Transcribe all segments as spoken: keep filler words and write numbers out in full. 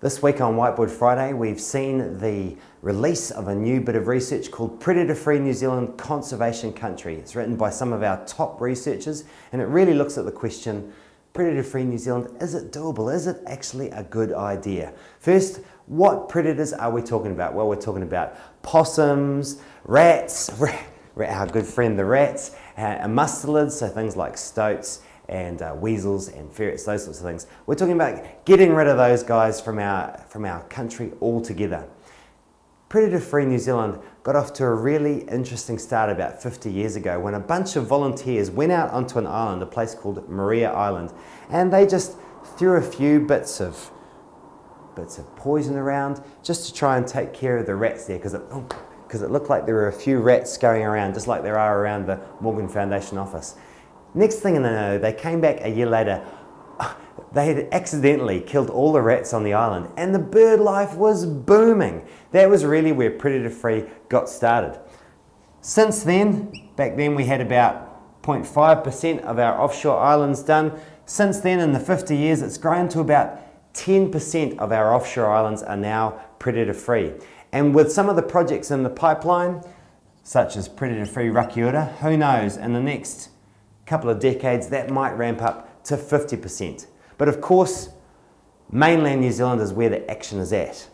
This week on Whiteboard Friday, we've seen the release of a new bit of research called Predator-Free New Zealand Conservation Country. It's written by some of our top researchers, and it really looks at the question, Predator-Free New Zealand, is it doable? Is it actually a good idea? First, what predators are we talking about? Well, we're talking about possums, rats, our good friend the rats, uh, mustelids, so things like stoats, and uh, weasels and ferrets, those sorts of things. We're talking about getting rid of those guys from our, from our country altogether. Predator-Free New Zealand got off to a really interesting start about fifty years ago when a bunch of volunteers went out onto an island, a place called Maria Island, and they just threw a few bits of, bits of poison around just to try and take care of the rats there, because it, oh, it looked like there were a few rats going around, just like there are around the Morgan Foundation office. Next thing I know, they came back a year later, they had accidentally killed all the rats on the island and the bird life was booming. That was really where Predator Free got started. Since then, back then we had about zero point five percent of our offshore islands done. Since then, in the fifty years, it's grown to about ten percent of our offshore islands are now predator free. And with some of the projects in the pipeline, such as Predator Free Rakiura, who knows, in the next couple of decades that might ramp up to fifty percent. But of course, mainland New Zealand is where the action is at.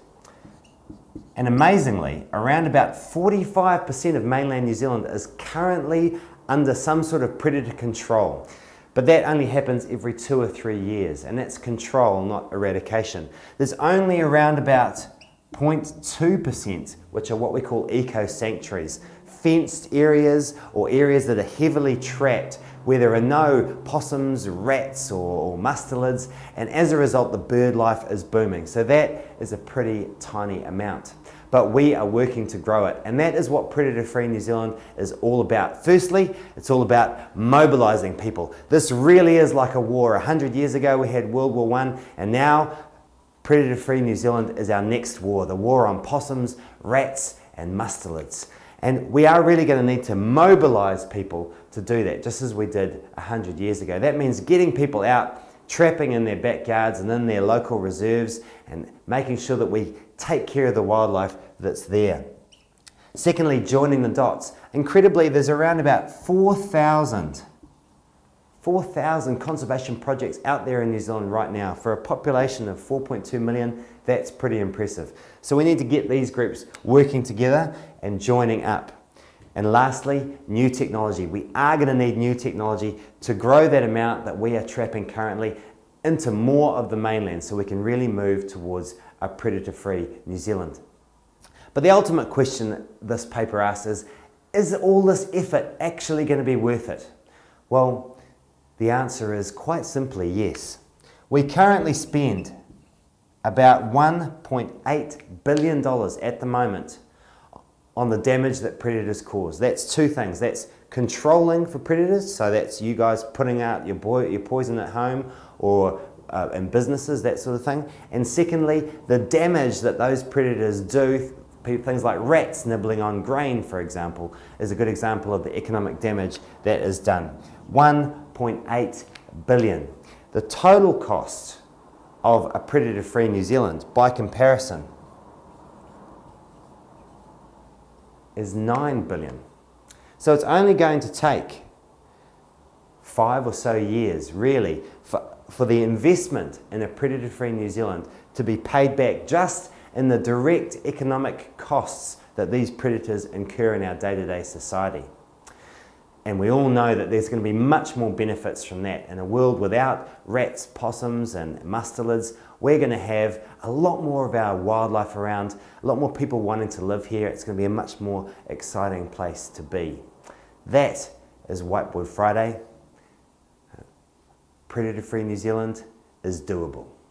And amazingly, around about forty-five percent of mainland New Zealand is currently under some sort of predator control. But that only happens every two or three years, and that's control, not eradication. There's only around about zero point two percent, which are what we call eco-sanctuaries, fenced areas or areas that are heavily trapped where there are no possums, rats or, or mustelids, and as a result the bird life is booming. So that is a pretty tiny amount. But we are working to grow it, and that is what Predator Free New Zealand is all about. Firstly, it's all about mobilising people. This really is like a war. A hundred years ago we had World War One, and now Predator Free New Zealand is our next war, the war on possums, rats and mustelids. And we are really going to need to mobilise people to do that, just as we did a hundred years ago. That means getting people out, trapping in their backyards and in their local reserves, and making sure that we take care of the wildlife that's there. Secondly, joining the dots. Incredibly, there's around about four thousand conservation projects out there in New Zealand right now. For a population of four point two million, that's pretty impressive. So we need to get these groups working together and joining up. And lastly, new technology. We are going to need new technology to grow that amount that we are trapping currently into more of the mainland, so we can really move towards a predator-free New Zealand. But the ultimate question that this paper asks is, is all this effort actually going to be worth it? Well, the answer is quite simply yes. We currently spend about one point eight billion dollars at the moment on the damage that predators cause. That's two things. That's controlling for predators, so that's you guys putting out your, boy, your poison at home or uh, in businesses, that sort of thing. And secondly, the damage that those predators do, things like rats nibbling on grain, for example, is a good example of the economic damage that is done. one point eight billion dollars. The total cost of a predator-free New Zealand, by comparison, is nine billion dollars. So it's only going to take five or so years, really, for, for the investment in a predator-free New Zealand to be paid back just in the direct economic costs that these predators incur in our day-to-day society. And we all know that there's going to be much more benefits from that. In a world without rats, possums and mustelids, we're going to have a lot more of our wildlife around, a lot more people wanting to live here. It's going to be a much more exciting place to be. That is Whiteboard Friday. Predator-free New Zealand is doable.